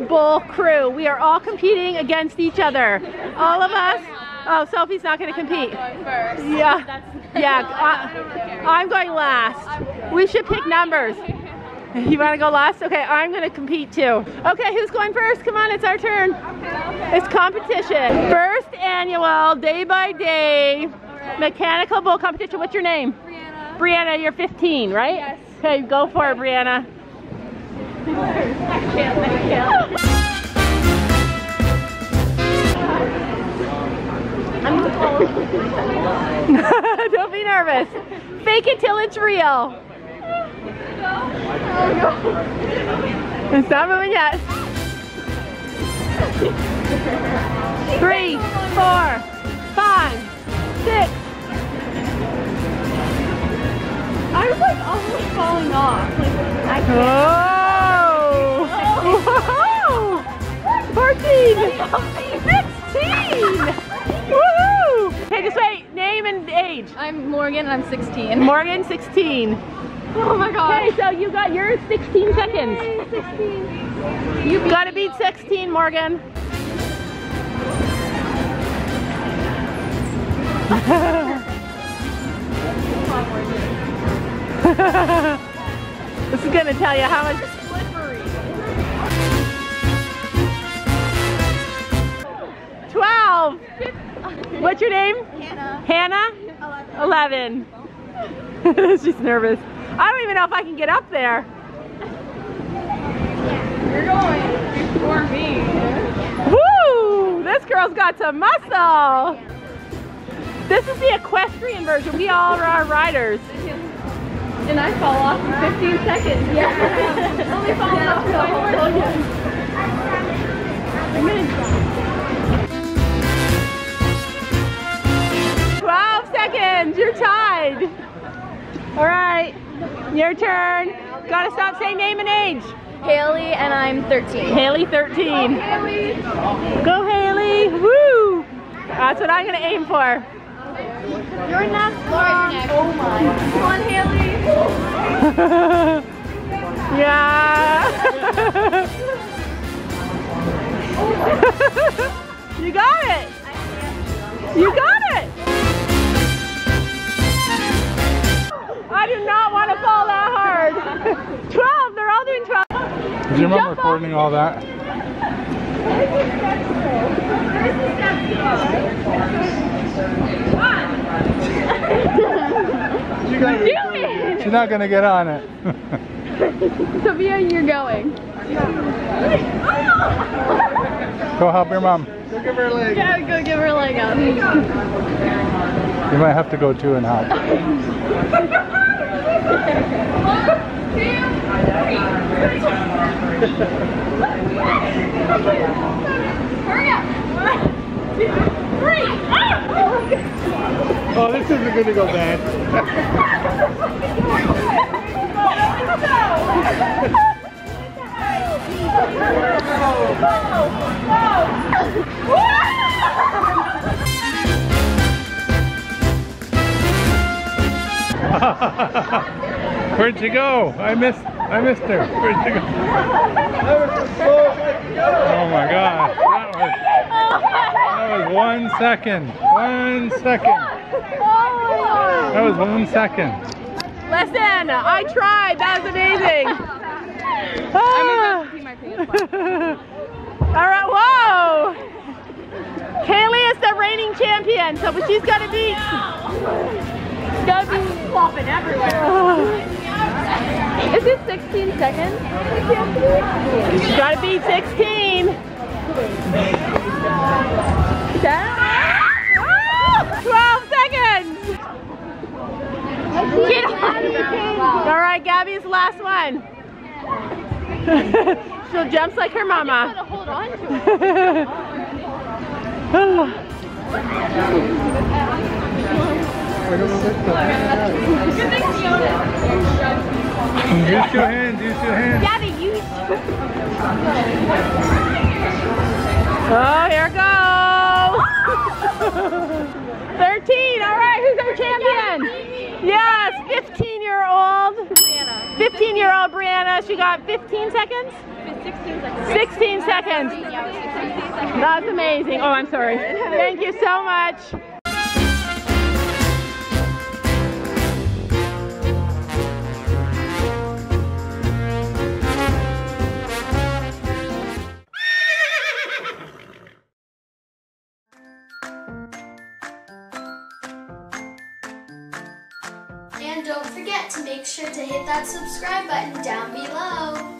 unstoppable crew. We are all competing against each other. All of us. Oh, Sophie's not going to compete. I'm going first. Yeah. I'm going last. We should pick numbers. You want to go last? Okay, I'm going to compete too. Okay, who's going first? Come on, it's our turn. It's competition. First annual day-by-day mechanical bull competition. What's your name? Brianna. Brianna, you're 15, right? Yes. Okay, go for it, Brianna. I can't. Don't be nervous. Fake it till it's real. It's not moving yet. 3, 4, 5, 6. I was like almost falling off. Like, I can't. Whoa! 14! 15! Woohoo! Okay, just wait. Name and age. I'm Morgan and I'm 16. Morgan, 16. Oh my god. Okay, so you got your 16 seconds. Yay, 16. You gotta beat 16, Morgan. This is gonna tell you how much. Slippery. 12. What's your name? Hannah. Hannah? 11. 11. She's nervous. I don't even know if I can get up there. You're going before me. Woo! This girl's got some muscle. This is the equestrian version. We all are riders. And I fall off in 15 seconds. Yeah. Only falling off for 5 minutes. 12 seconds. You're tied. All right. Your turn. Gotta stop saying name and age. Haley and I'm 13. Haley 13. Go Haley. Go Haley. Woo! That's what I'm gonna aim for. You're not far. Oh my. Come on, Haley. Yeah. You got it. You got it. I do not want to fall that hard. 12, they're all doing 12. Do you remember recording all that? She's not going to get on it. Sophia, you're going. Go help your mom. Go give her a leg. Yeah, go give her a leg up. You might have to go too and help. 1, 2, 3. Hurry up. 1, 2, 3. Oh, this isn't going to go bad. Where'd you go? I missed her. Where'd you go? Oh my gosh. That was 1 second. 1 second. That was 1 second. Listen, I tried. That was amazing. I'm going to pee my pants. All right, whoa. Kaylee is the reigning champion, so she's got to beat. I'm flopping everywhere. Is it 16 seconds? You gotta beat 16. Oh, 12 seconds. Get out of the. All right, Gabby's last one. She'll jump like her mama. Hold on to it. Good thing she owned it. Use your hands, use your hands. Gabby, use. Oh, here goes. 13, all right, who's our champion? Yes, 15-year-old Brianna. 15-year-old Brianna, she got 15 seconds? 15. 16 seconds. That's amazing. Oh, I'm sorry. Thank you so much. And don't forget to make sure to hit that subscribe button down below.